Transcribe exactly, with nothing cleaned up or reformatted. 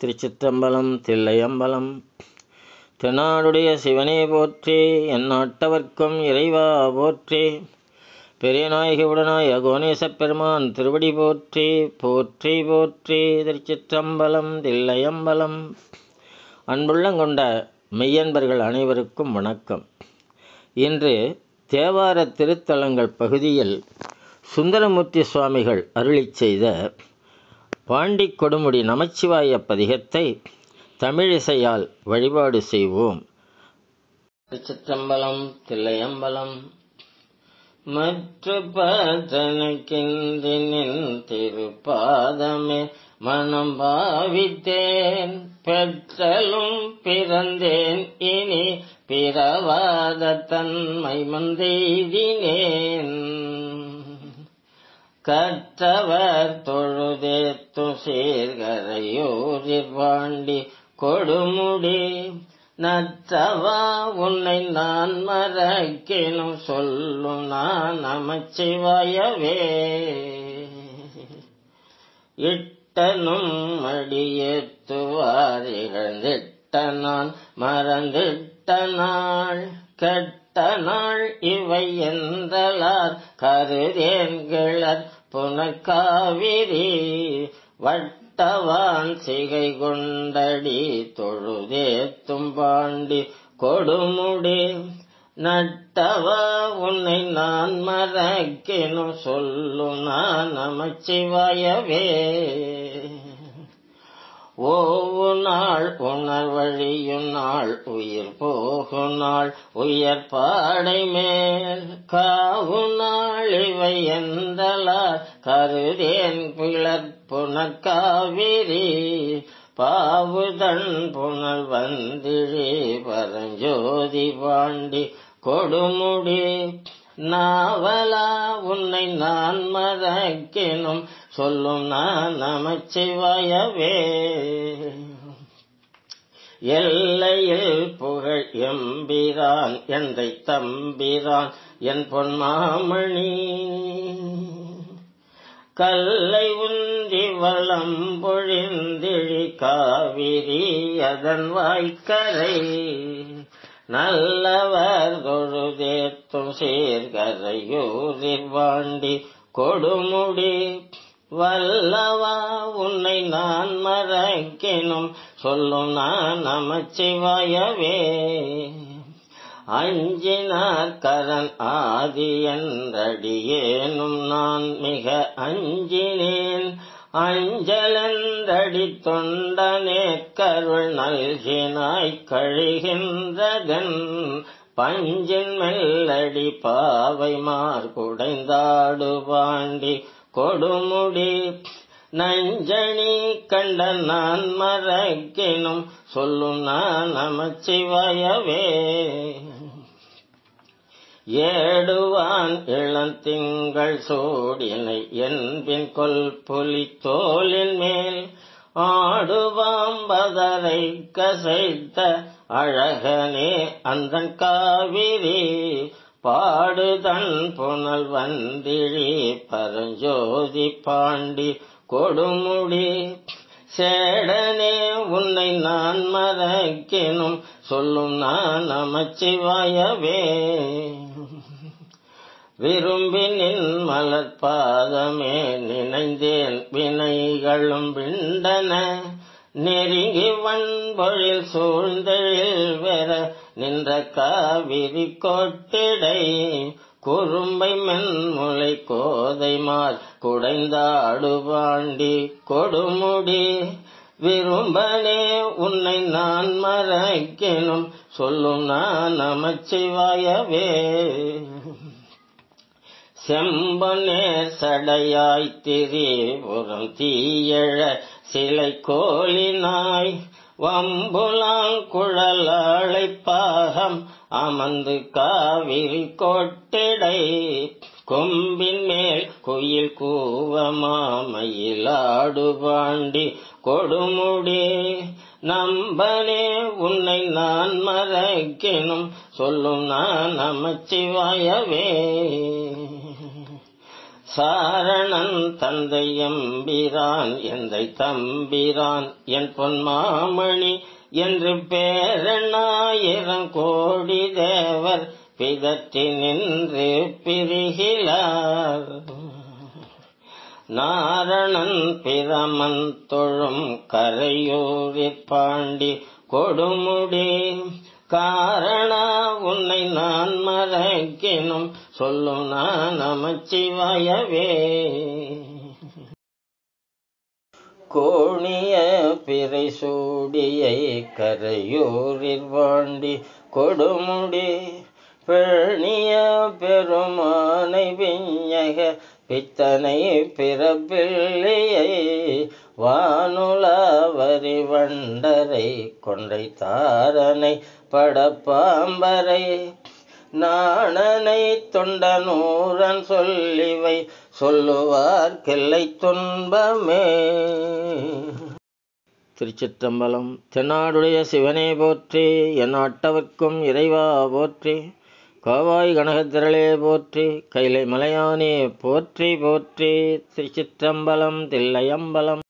திருச்சிற்றம்பலம். தில்லையம்பலம். தென்னாடுடைய சிவனே போற்றி, எந்நாட்டவர்க்கும் இறைவா போற்றி. பெரியநாயகி உடனாய் அகோணேச பெருமான் திருவடி போற்றி போற்றி போற்றி. திருச்சிற்றம்பலம். தில்லையம்பலம். அன்புள்ளங்கொண்ட மெய்யன்பர்கள் அனைவருக்கும் வணக்கம். இன்று தேவார திருத்தலங்கள் பகுதியில் சுந்தரமூர்த்தி சுவாமிகள் அருளி செய்த பாண்டி கொடுமுடி நமச்சிவாய பதிகத்தை தமிழிசையால் வழிபாடு செய்வோம். திருச்சிற்றம்பலம். தில்லையம்பலம். மற்ற பதனக்கின்றின் திருப்பாதமே மனம் பாவித்தேன், பெற்றலும் பிறந்தேன் இனி பிறவாத தன்மை மந்தெய்தினேன். கற்றவர் தொழுதேத்து சீர்கரையூரிற் பாண்டி கொடுமுடி, நற்றவா உன்னை நான் மறக்கினும் சொல்லும் நான் நமச்சிவாயவே. இட்டனும் அடியேத்துவார் இழந்திட்ட நான் மறந்திட்ட நாள், கெட்ட நாள் இவை என்றலார் கருதேன் கிளர் புனக்காவிரி. வட்டவான் சிகை கொண்டடி தொழுதேத்தும் பாண்டி கொடுமுடி, நட்டவா உன்னை நான் மறக்கினும் சொல்லும் நான் நமச்சிவாயவே. ஓவு நாள் உணர் வழியும் நாள் உயிர் போகு நாள் உயர் பாடை மேல், காவு நாள் இவை என்றலார் கருதேன் பிளர் புனக்காவிரி. பாவுதன் புனல் வந்திழி பரஞ்சோதி பாண்டி கொடுமுடி, நாவலா உன்னை நான் மறக்கினும் சொல்லும் நான் நமச்சிவாயவே. எல்லையில் புகழ் எம்பிரான் எந்தை தம்பிரான் என் பொன் மாமணி, கல்லை உந்தி வளம் பொழிந்திழி காவிரி அதன் வாய்க்கரை. நல்லவர் தொழுதேத்தும் சீர்கரையூரிற் பாண்டி கொடுமுடி, வல்லவா உன்னை நான் மறக்கினும் சொல்லும் நான் நமச்சிவாயவே. அஞ்சினார் கரன் ஆதி என்றடியேனும் நான் மிக அஞ்சினேன், அஞ்சலந்தடி தொண்டனே கருள் நல்கினாய் கழிகின்றதன். பஞ்சின் மெல்லடி பாவை மார்குடைந்தாடு பாண்டி கொடுமுடி, நஞ்சனி கண்ட நான் மறக்கினும் சொல்லும் நான் நமச்சிவாயவே. ஏடுவான் இளந்திங்கள் சோடினை என்பின் கொல் புலி தோலின் மேல், ஆடுவாம்பதரை கசைத்த அழகனே அந்தன் காவிரி. பாடுதன் புனல் வந்திழி பரஞ்சோதி பாண்டி கொடுமுடி, சேடனே உன்னை நான் மறக்கினும் சொல்லும் நான் நமச்சிவாயவே. விரும்பினின் மலர்பாதமே நினைந்தேன் வினைகளும் விண்டன, நெருங்கி வன்பொழில் சூழ்ந்தெழில் வெற நின்ற காவிரி கோட்டிடை. குறும்பை மென்முளை கோதைமார் குடைந்தாடு பாண்டி கொடுமுடி, விரும்பனே உன்னை நான் மறக்கினும் சொல்லும் நான் நமச்சிவாயவே. செம்பனே சடையாய் திரிபுரம் தீயழ சிலை கோலினாய், வம்புலாங்குழலாளை பாகம் அமர்ந்து காவிரி கோட்டிடை. கொம்பின் மேல் குயில் கூவமாமையிலாடு பாண்டி கொடுமுடி, நம்பனே உன்னை நான் மறக்கினும் சொல்லும் நான் நமச்சிவாயவே. சாரணன் தந்தை எம்பிரான் எந்தை தம்பிரான் என் பொன்மாமணி என்று பேரணாயிரம் கோடி தேவர் பிதற்றி நின்று பிரிகிலார். நாரணன் பிரமன் தொழும் கரையூரிற் பாண்டி கொடுமுடி காரணா உன்னை நான் மறக்கினும் சொல்லும் நான் நமச்சிவாயவே. கோணிய பிறை சூடியை கரையூரிற் பாண்டி கொடுமுடி பெணிய பெருமானை விஞ்ஞக பித்தனை பிறப்பிள்ளையை வானுலாவரி வண்டரை கொன்றை தாரனை படப்பாம்பரை நாணனை தொண்டனூரன் சொல்லிவை சொல்லுவார் கிள்ளை துன்பமே. திருச்சிற்றம்பலம். தென்னாடுடைய சிவனே போற்றி, என் ஆட்டவர்க்கும் இறைவா போற்றி, காவாய் கனகத்திரளே போற்றி, கைலை மலையானே போற்றி போற்றி. திருச்சிற்றம்பலம் தில்லையம்பலம்.